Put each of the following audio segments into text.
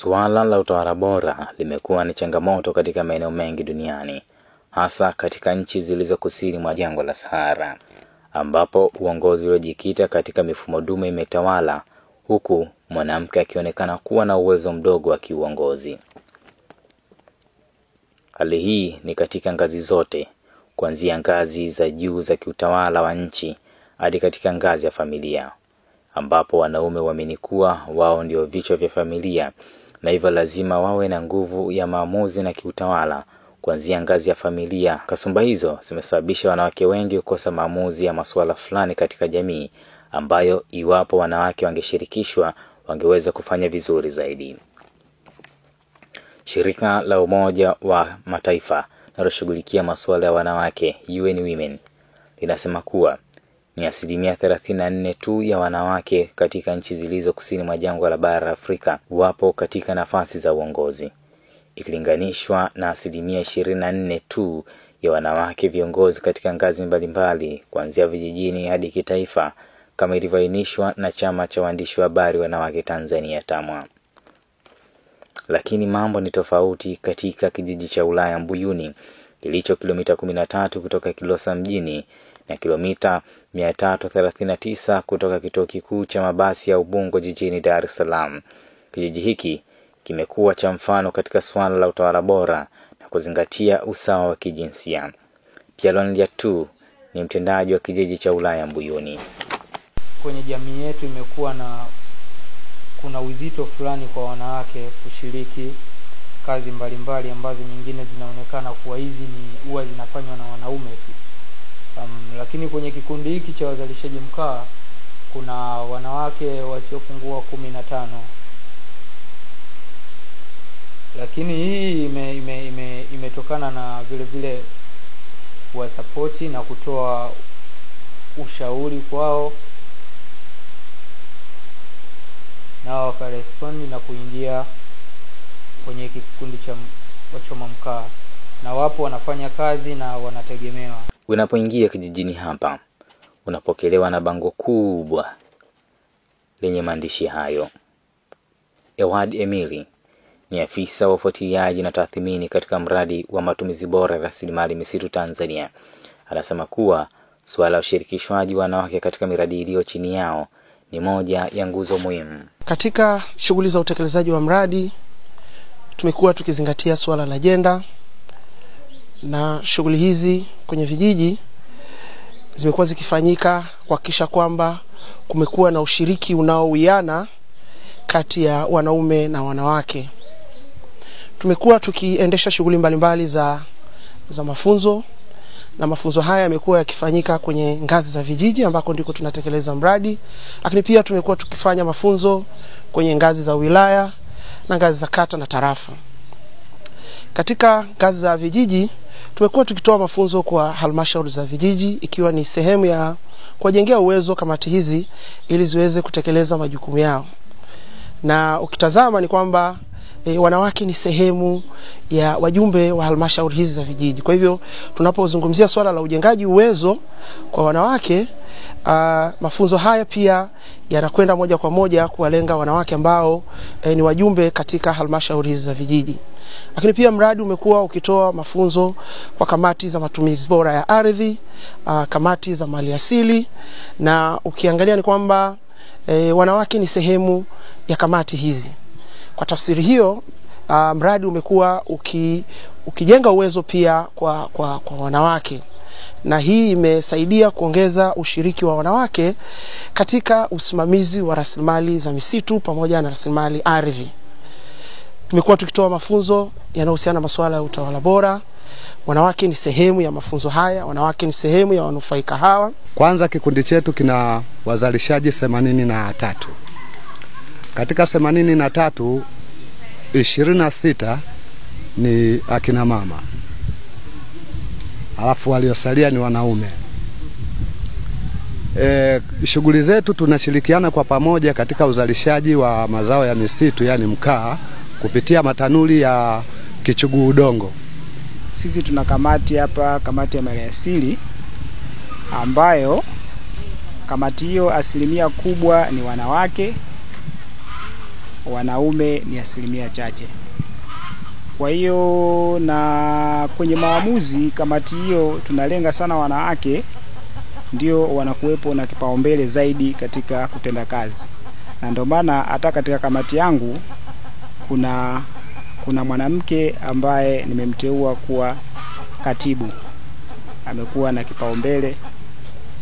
Suala la utawala bora limekuwa ni changamoto katika maeneo mengi duniani, hasa katika nchi zilizo kusini mwa jangwa la Sahara, ambapo uongozi uliojikita katika mifumo dume imetawala, huku mwanamke akionekana kuwa na uwezo mdogo wa kiuongozi. Hali hii ni katika ngazi zote, kuanzia ngazi za juu za kiutawala wa nchi hadi katika ngazi ya familia, ambapo wanaume waamini kuwa wao ndio vichwa vya familia na hivyo lazima wawe na nguvu ya maamuzi na kiutawala kuanzia ngazi ya familia. Kasumba hizo zimesababisha wanawake wengi kukosa maamuzi ya masuala fulani katika jamii ambayo iwapo wanawake wangeshirikishwa wangeweza kufanya vizuri zaidi. Shirika la Umoja wa Mataifa linaloshughulikia masuala ya wanawake, UN Women, linasema kuwa ni 34% tu ya wanawake katika nchi zilizo kusini mwa jangwa la bara Afrika wapo katika nafasi za uongozi, ikilinganishwa na 24% tu ya wanawake viongozi katika ngazi mbalimbali kuanzia vijijini hadi kitaifa, kama ilivyoainishwa na Chama cha Waandishi wa Habari Wanawake Tanzania, TAMWA. Lakini mambo ni tofauti katika kijiji cha Ulaya Mbuyuni kilicho kilomita 13 kutoka Kilosa mjini na kilomita 339 kutoka kituo kikuu cha mabasi ya Ubungo jijini Dar es Salaam. Kijiji hiki kimekuwa cha mfano katika swala la utawala bora na kuzingatia usawa wa kijinsia. Pierre Liatu ni mtendaji wa kijiji cha Ulaya Mbuyuni. Kwenye jamii yetu imekuwa na kuna uzito fulani kwa wanawake kushiriki kazi mbalimbali ambazo nyingine zinaonekana kuwa hizi ni huwa zinafanywa na wanaume tu. Lakini kwenye kikundi hiki cha wazalishaji mkaa kuna wanawake wasiopungua 15. Lakini hii imetokana na vile vile kuwasapoti na kutoa ushauri kwao, na wakarespondi na kuingia kwenye kikundi cha wachoma mkaa, na wapo wanafanya kazi na wanategemewa. Unapoingia kijijini hapa unapokelewa na bango kubwa lenye maandishi hayo. Ewad Emili ni afisa wa ufuatiliaji na tathmini katika mradi wa matumizi bora ya rasilimali misitu Tanzania. Anasema kuwa suala la ushirikishwaji wa wanawake katika miradi iliyo chini yao ni moja ya nguzo muhimu. Katika shughuli za utekelezaji wa mradi tumekuwa tukizingatia suala la ajenda, na shughuli hizi kwenye vijiji zimekuwa zikifanyika kuhakikisha kwamba kumekuwa na ushiriki unaowiana kati ya wanaume na wanawake. Tumekuwa tukiendesha shughuli mbalimbali za mafunzo, na mafunzo haya yamekuwa yakifanyika kwenye ngazi za vijiji ambako ndiko tunatekeleza mradi, lakini pia tumekuwa tukifanya mafunzo kwenye ngazi za wilaya na ngazi za kata na tarafa. Katika ngazi za vijiji tumekuwa tukitoa mafunzo kwa halmashauri za vijiji, ikiwa ni sehemu ya kuwajengea uwezo kamati hizi ili ziweze kutekeleza majukumu yao. Na ukitazama ni kwamba wanawake ni sehemu ya wajumbe wa halmashauri hizi za vijiji. Kwa hivyo tunapozungumzia swala la ujengaji uwezo kwa wanawake, mafunzo haya pia yanakwenda moja kwa moja kuwalenga wanawake ambao ni wajumbe katika halmashauri hizi za vijiji. Lakini pia mradi umekuwa ukitoa mafunzo kwa kamati za matumizi bora ya ardhi, kamati za mali asili, na ukiangalia ni kwamba wanawake ni sehemu ya kamati hizi. Kwa tafsiri hiyo mradi umekuwa ukijenga uwezo pia kwa wanawake, na hii imesaidia kuongeza ushiriki wa wanawake katika usimamizi wa rasilimali za misitu pamoja na rasilimali ardhi. Tumekuwa tukitoa mafunzo yanayohusiana na masuala ya utawala bora. Wanawake ni sehemu ya mafunzo haya, wanawake ni sehemu ya wanufaika hawa. Kwanza kikundi chetu kina wazalishaji 83. Katika 83, 26 ni akina mama, alafu waliosalia ni wanaume. Shughuli zetu tunashirikiana kwa pamoja katika uzalishaji wa mazao ya misitu, yani mkaa, kupitia matanuri ya kichuguu udongo. Sisi tuna kamati hapa, kamati ya maliasili, ambayo kamati hiyo asilimia kubwa ni wanawake, wanaume ni 10% chache. Kwa hiyo na kwenye maamuzi kamati hiyo tunalenga sana wanawake, ndio wanakuwepo na kipaumbele zaidi katika kutenda kazi. Na ndio maana hata katika kamati yangu kuna mwanamke ambaye nimemteua kuwa katibu. Amekuwa na kipaumbele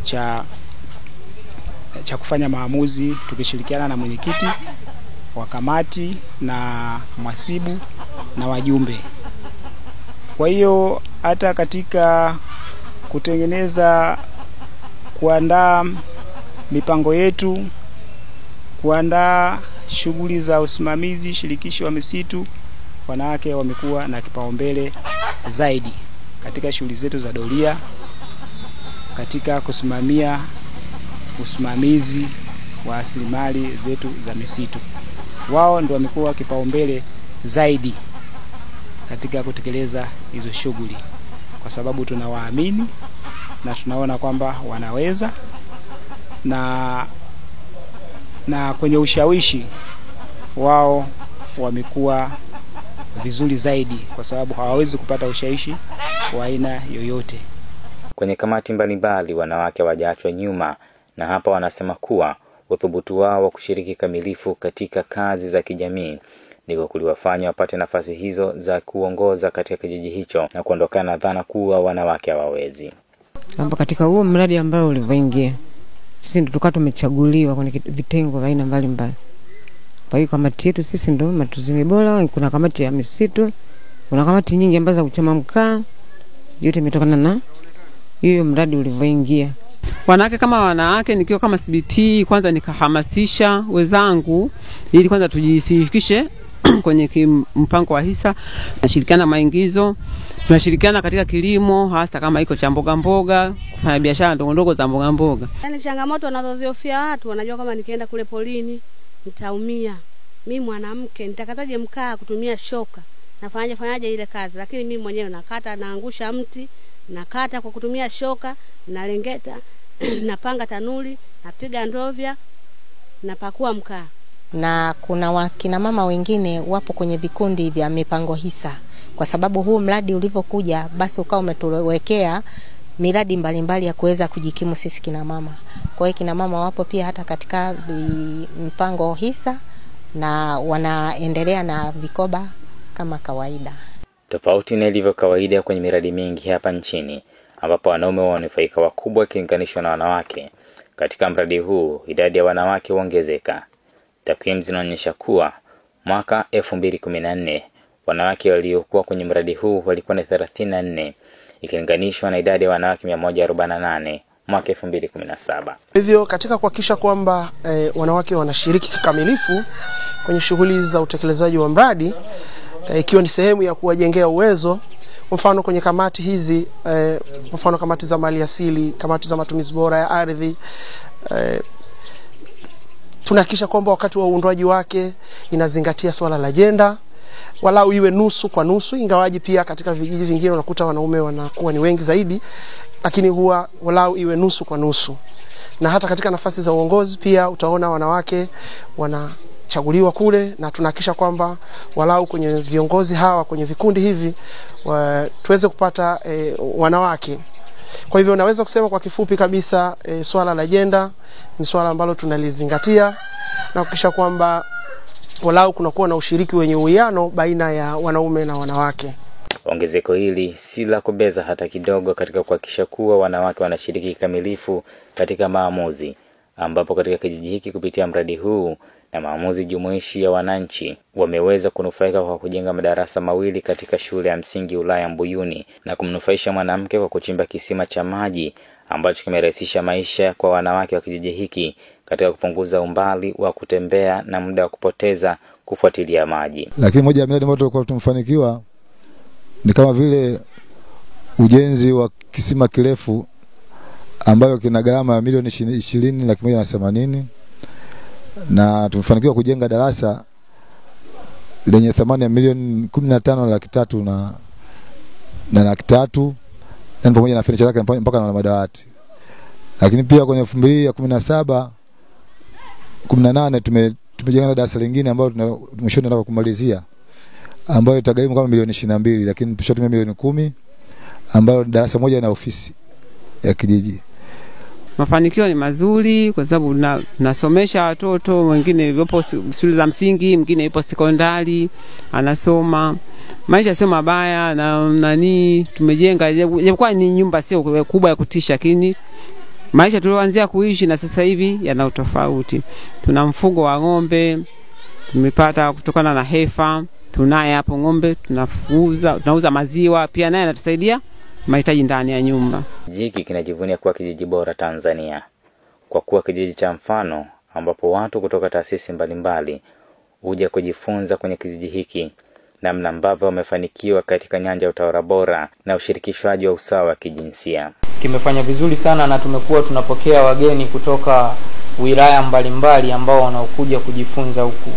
cha kufanya maamuzi tukishirikiana na mwenyekiti wa kamati na mwasibu na wajumbe. Kwa hiyo hata katika kutengeneza, kuandaa mipango yetu, kuandaa shughuli za usimamizi shirikishi wa misitu, wanawake wamekuwa na kipaumbele zaidi katika shughuli zetu za doria, katika kusimamia usimamizi wa rasilimali zetu za misitu. Wao ndio wamekuwa kipaumbele zaidi katika kutekeleza hizo shughuli, kwa sababu tunawaamini na tunaona kwamba wanaweza, na kwenye ushawishi wao wamekuwa vizuri zaidi, kwa sababu hawawezi kupata ushawishi wa aina yoyote. Kwenye kamati mbalimbali wanawake wajaachwa nyuma, na hapa wanasema kuwa uthubutu wao wa kushiriki kamilifu katika kazi za kijamii ndiko kuliwafanya wapate nafasi hizo za kuongoza katika kijiji hicho na kuondokana na dhana kuwa wanawake hawawezi. Hapo katika huo mradi ambao ulivyoingia, sisi ndio tukawa tumechaguliwa kwenye vitengo vya aina mbalimbali. Kwa hiyo kamati yetu sisi ndio matuzi bora. Kuna kamati ya misitu, kuna kamati nyingi ambazo za kuchoma mkaa, yote imetokana na hiyo mradi ulivyoingia. Wanawake kama wanawake, nikiwa kama CBT, kwanza nikahamasisha wenzangu ili kwanza tujishirikishe kwenye mpango wa hisa. Tunashirikiana maingizo, tunashirikiana katika kilimo, hasa kama iko cha mboga mboga, kufanya biashara ndogondogo za mboga mboga. Yaani changamoto wanazozihofia watu, wanajua kama nikienda kule polini nitaumia. Mimi mwanamke nitakataje mkaa kutumia shoka? Nafanyaje ile kazi? Lakini mimi mwenyewe nakata, naangusha mti, nakata kwa kutumia shoka, nalengeta, napanga tanuri, napiga ndovya, napakua mkaa. Na kuna wakina mama wengine wapo kwenye vikundi vya mipango hisa, kwa sababu huu mradi ulivyokuja basi ukao umetuwekea miradi mbalimbali ya kuweza kujikimu sisi kina mama. Kwa hiyo kina mama wapo pia hata katika mipango hisa na wanaendelea na vikoba kama kawaida. Tofauti na ilivyo kawaida kwenye miradi mingi hapa nchini ambapo wanaume wanufaika wakubwa ikilinganishwa na wanawake, katika mradi huu idadi ya wanawake huongezeka. Takwimu zinaonyesha kuwa mwaka 2014 wanawake waliokuwa kwenye mradi huu walikuwa ni 34 ikilinganishwa na idadi ya wanawake 148 mwaka 2017. Hivyo katika kuhakikisha kwamba wanawake wanashiriki kikamilifu kwenye shughuli za utekelezaji wa mradi, ikiwa ni sehemu ya kuwajengea uwezo, mfano kwenye kamati hizi, mfano kamati za mali asili, kamati za matumizi bora ya ardhi, tunahakikisha kwamba wakati wa uundwaji wake inazingatia swala la jenda, walau iwe nusu kwa nusu. Ingawaji pia katika vijiji vingine unakuta wanaume wanakuwa ni wengi zaidi, lakini huwa walau iwe nusu kwa nusu. Na hata katika nafasi za uongozi pia utaona wanawake wanachaguliwa kule, na tunahakikisha kwamba walau kwenye viongozi hawa, kwenye vikundi hivi tuweze kupata wanawake. Kwa hivyo naweza kusema kwa kifupi kabisa swala la jenda ni swala ambalo tunalizingatia na kuhakikisha kwamba walau kunakuwa na ushiriki wenye uwiano baina ya wanaume na wanawake. Ongezeko hili si la kubeza hata kidogo katika kuhakikisha kuwa wanawake wanashiriki kikamilifu katika maamuzi, ambapo katika kijiji hiki kupitia mradi huu na maamuzi jumuishi ya wananchi wameweza kunufaika kwa kujenga madarasa 2 katika shule ya msingi Ulaya Mbuyuni, na kumnufaisha mwanamke kwa kuchimba kisima cha maji ambacho kimerahisisha maisha kwa wanawake wa kijiji hiki katika kupunguza umbali wa kutembea na muda wa kupoteza kufuatilia maji. Lakini moja ya miradi ambayo tulikuwa tumefanikiwa ni kama vile ujenzi wa kisima kirefu ambayo kina gharama ya milioni 20,180, na tumefanikiwa kujenga darasa lenye thamani ya milioni 15,300 na laki 3, na pamoja na furniture zake mpaka na madawati. Lakini pia kwenye 2017 18 tumejenga na darasa lingine ambalo tunamshoni tunataka kumalizia ambayo itagharimu kama milioni 22 lakini tushatumia milioni 10 ambalo darasa moja na ofisi ya kijiji. Mafanikio ni mazuri kwa sababu tunasomesha watoto, mwingine yupo shule za msingi, mwingine yupo sekondari anasoma. Maisha sio mabaya na nani tumejenga, japokuwa ni nyumba sio kubwa ya kutisha, lakini maisha tulioanzia kuishi na sasa hivi yana utofauti. Tuna mfugo wa ng'ombe tumepata kutokana na hefa, tunaye hapo ng'ombe, tunauza maziwa pia, naye anatusaidia mahitaji ndani ya nyumba. Kijiji kinajivunia kuwa kijiji bora Tanzania kwa kuwa kijiji cha mfano ambapo watu kutoka taasisi mbalimbali huja kujifunza kwenye kijiji hiki namna ambavyo wamefanikiwa katika nyanja ya utawala bora na ushirikishwaji wa usawa wa kijinsia. Kimefanya vizuri sana na tumekuwa tunapokea wageni kutoka wilaya mbalimbali ambao wanaokuja kujifunza huku.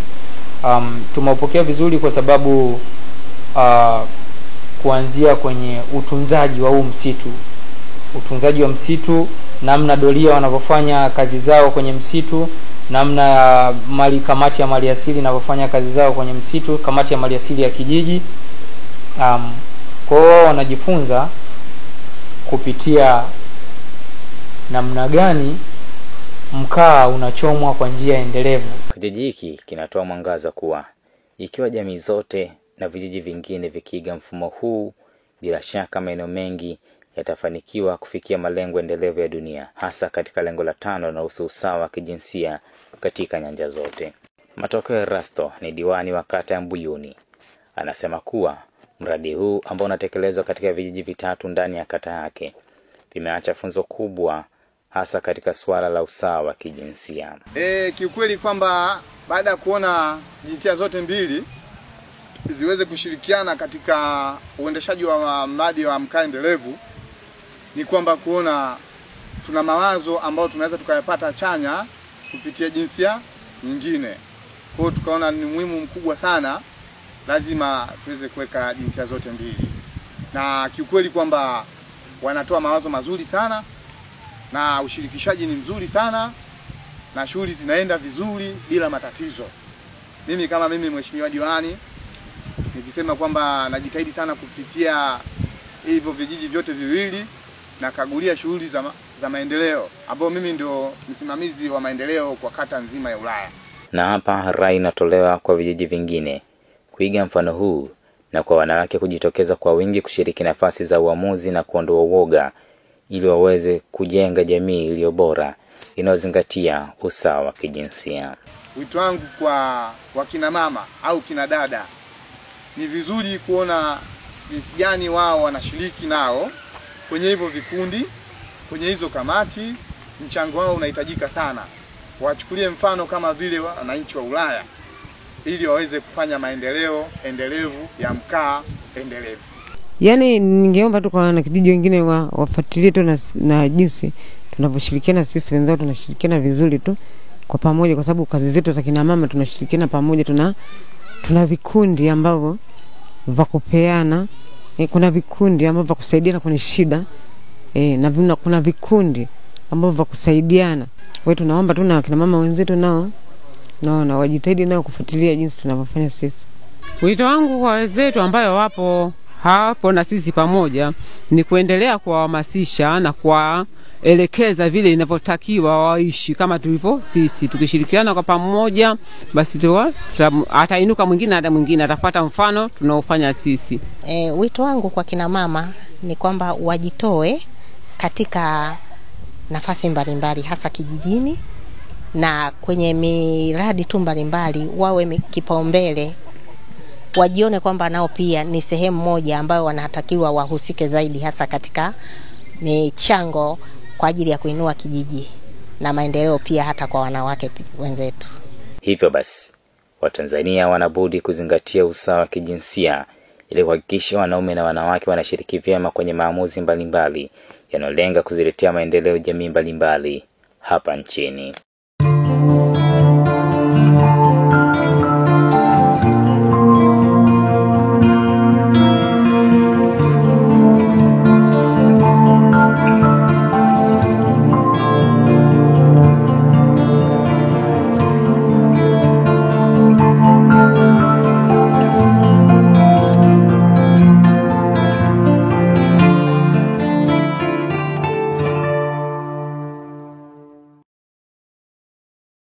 Tumepokea vizuri kwa sababu kuanzia kwenye utunzaji wa huu msitu. Utunzaji wa msitu, namna doria wanavyofanya kazi zao kwenye msitu, namna kamati ya maliasili inavyofanya kazi zao kwenye msitu, kamati ya maliasili ya kijiji. Kwa hiyo wanajifunza kupitia namna gani mkaa unachomwa kwa njia endelevu. Kijiji hiki kinatoa mwangaza kuwa ikiwa jamii zote na vijiji vingine vikiiga mfumo huu, bila shaka maeneo mengi yatafanikiwa kufikia malengo endelevu ya dunia, hasa katika lengo la 5 na usawa wa kijinsia katika nyanja zote. Matokeo ya Rasto ni diwani wa kata ya Mbuyuni. Anasema kuwa mradi huu ambao unatekelezwa katika vijiji 3 ndani ya kata yake vimeacha funzo kubwa hasa katika swala la usawa wa kijinsia. Kiukweli kwamba baada ya kuona jinsia zote mbili ziweze kushirikiana katika uendeshaji wa mradi wa mkaa endelevu, ni kwamba kuona tuna mawazo ambao tunaweza tukayapata chanya kupitia jinsia nyingine. Kwa tukaona ni muhimu mkubwa sana lazima tuweze kuweka jinsia zote mbili. Na kiukweli kwamba wanatoa mawazo mazuri sana na ushirikishaji ni mzuri sana na shughuli zinaenda vizuri bila matatizo. Mimi kama mheshimiwa diwani nikisema kwamba najitahidi sana kupitia hivyo vijiji vyote viwili na kagulia shughuli za maendeleo ambao mimi ndio msimamizi wa maendeleo kwa kata nzima ya Ulaya. Na hapa rai inatolewa kwa vijiji vingine kuiga mfano huu na kwa wanawake kujitokeza kwa wingi kushiriki nafasi za uamuzi na kuondoa uoga ili waweze kujenga jamii iliyo bora inayozingatia usawa wa kijinsia. Wito wangu kwa wakina mama au kina dada ni vizuri kuona jinsi gani wao wanashiriki nao kwenye hivyo vikundi, kwenye hizo kamati. Mchango wao unahitajika sana. Wachukulie mfano kama vile wananchi wa Ulaya ili waweze kufanya maendeleo endelevu ya mkaa endelevu. Yaani ningeomba tu kwa wanakijiji wengine wafuatilie tu na jinsi tunavyoshirikiana sisi wenzao, tunashirikiana vizuri tu kwa pamoja kwa sababu kazi zetu za kina mama tunashirikiana pamoja, tuna vikundi ambavyo vya kupeana, kuna vikundi ambavyo vya kusaidiana kwenye shida, na kuna vikundi ambavyo vya kusaidiana. Wewe tunaomba tu na kina mama wenzetu nao na wajitahidi nao kufuatilia jinsi tunavyofanya sisi. Wito wangu kwa wenzetu ambao wapo hapo na sisi pamoja ni kuendelea kuwahamasisha na kuwaelekeza vile inavyotakiwa waishi kama tulivyo sisi. Tukishirikiana kwa pamoja basi atainuka mwingine hata mwingine atafuata mfano tunaofanya sisi. Wito wangu kwa kina mama ni kwamba wajitoe katika nafasi mbalimbali hasa kijijini na kwenye miradi tu mbalimbali, wawe kipaumbele, wajione kwamba nao pia ni sehemu moja ambayo wanatakiwa wahusike zaidi hasa katika michango kwa ajili ya kuinua kijiji na maendeleo pia hata kwa wanawake wenzetu. Hivyo basi Watanzania wanabudi kuzingatia usawa wa kijinsia ili kuhakikisha wanaume na wanawake wanashiriki vyema kwenye maamuzi mbalimbali yanayolenga kuziletea maendeleo jamii mbalimbali hapa nchini.